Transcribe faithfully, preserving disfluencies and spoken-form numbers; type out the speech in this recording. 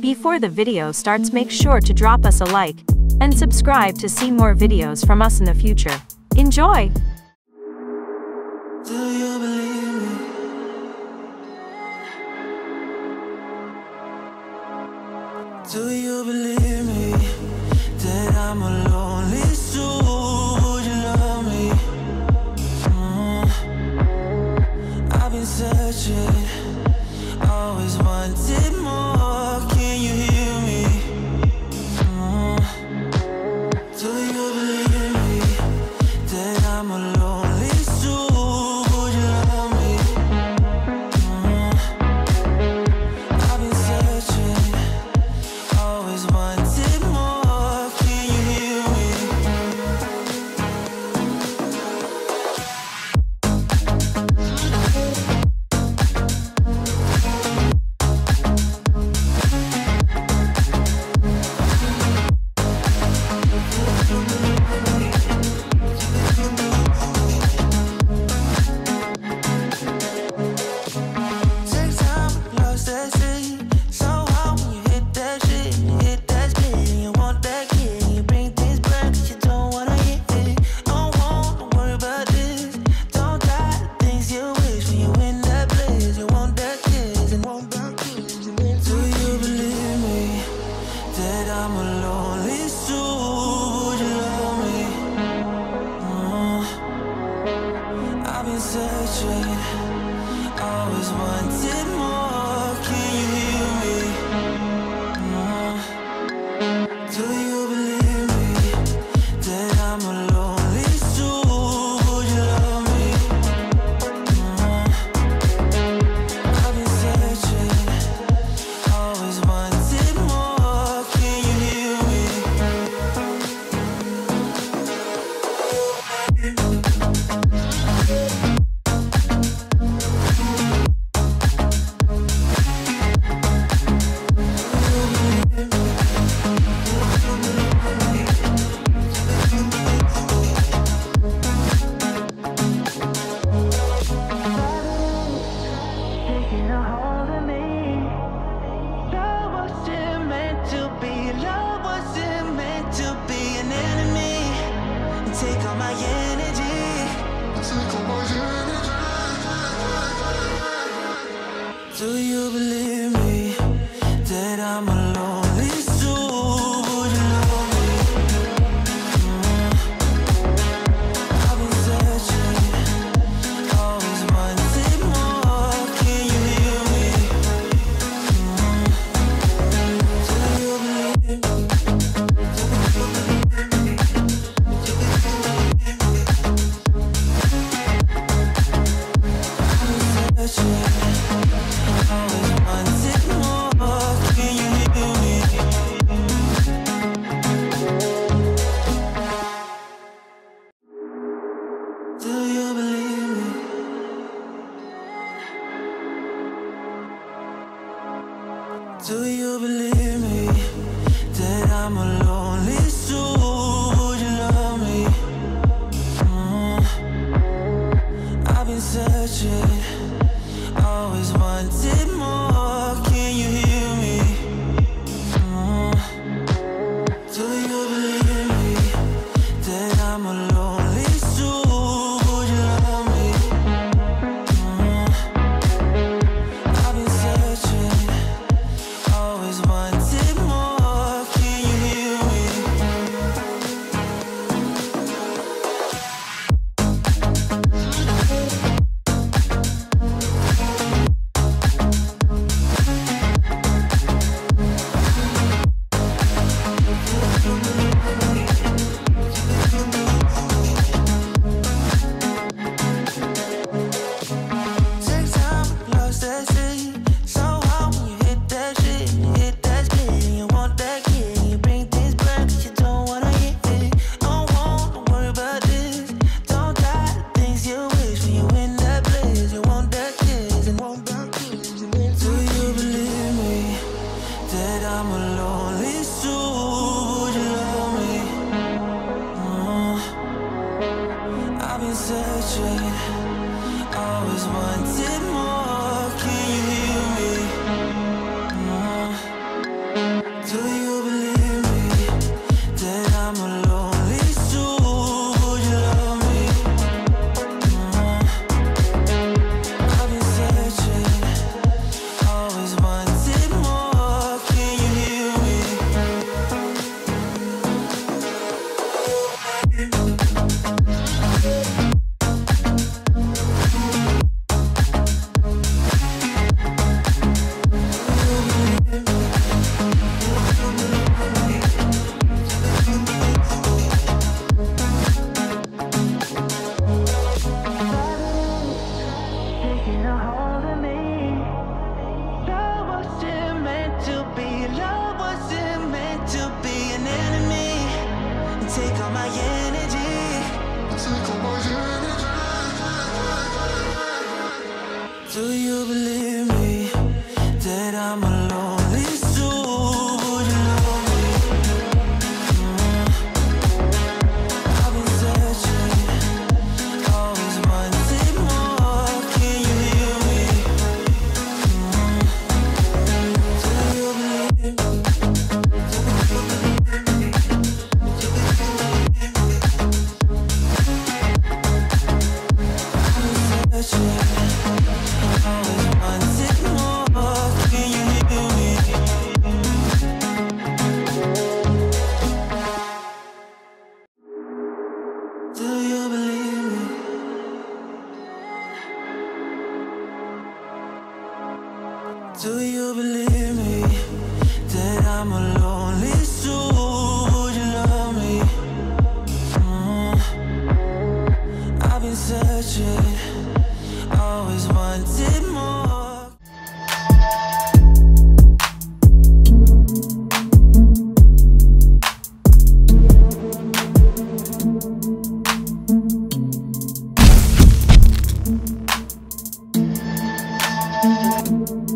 Before the video starts, make sure to drop us a like and subscribe to see more videos from us in the future. Enjoy! Do you believe me? Do you believe me that I'm a lonely soul? Would you love me? Mm-hmm. I've been searching, always wanted more. Can you hear me? Mm-hmm. Do you believe me that I'm a lonely soul? Would you love me? Mm-hmm. I've been searching, always wanted more. Can you hear me? Take time, lost that city. So hard when you hit that shit, hit that split. You want that kid, you bring things back, 'cause you don't wanna hit it. Don't wanna worry about this. Don't die the things you wish when you in that place. You want that kid, and want that kid. Do you believe me that I'm a lonely soul? Would you love me? Mm. I've been searching. Always wanted more. Can you hear me? Mm. Do you believe me that I'm a lonely soul? Would you love me? Mm. I've been searching, always wanted more. Can you hear me? Take all my energy. Take all my energy. Do you believe me that I'm a lonely soul? Would you love me? Mm-hmm. I've been searching, always wanted more. Can you hear me? Mm-hmm. Do you believe me? Do you believe me that I'm a lonely soul? Would you love me? Mm. I've been searching, always wanted more. Can you hear me? Mm. Do you believe me that I'm a lonely soul? Would you love me? Mm. I've been searching, always wanted more. Can you hear me? searching, always wanted more. Can you hear me? Mm-hmm. Do you believe me that I'm a lonely soul? Would you love me? Mm-hmm. I've been searching, always wanted more. Can you hear me? Take all my energy. Take all my energy. Do you believe me that I'm a lonely soul? Would you love me? Mm-hmm. I've been searching, always wanted more. Can you hear me? Mm-hmm. Do you believe me? Do you believe me that I'm a lonely soul? Would you love me? Mm-hmm. I've been searching, always wanted more.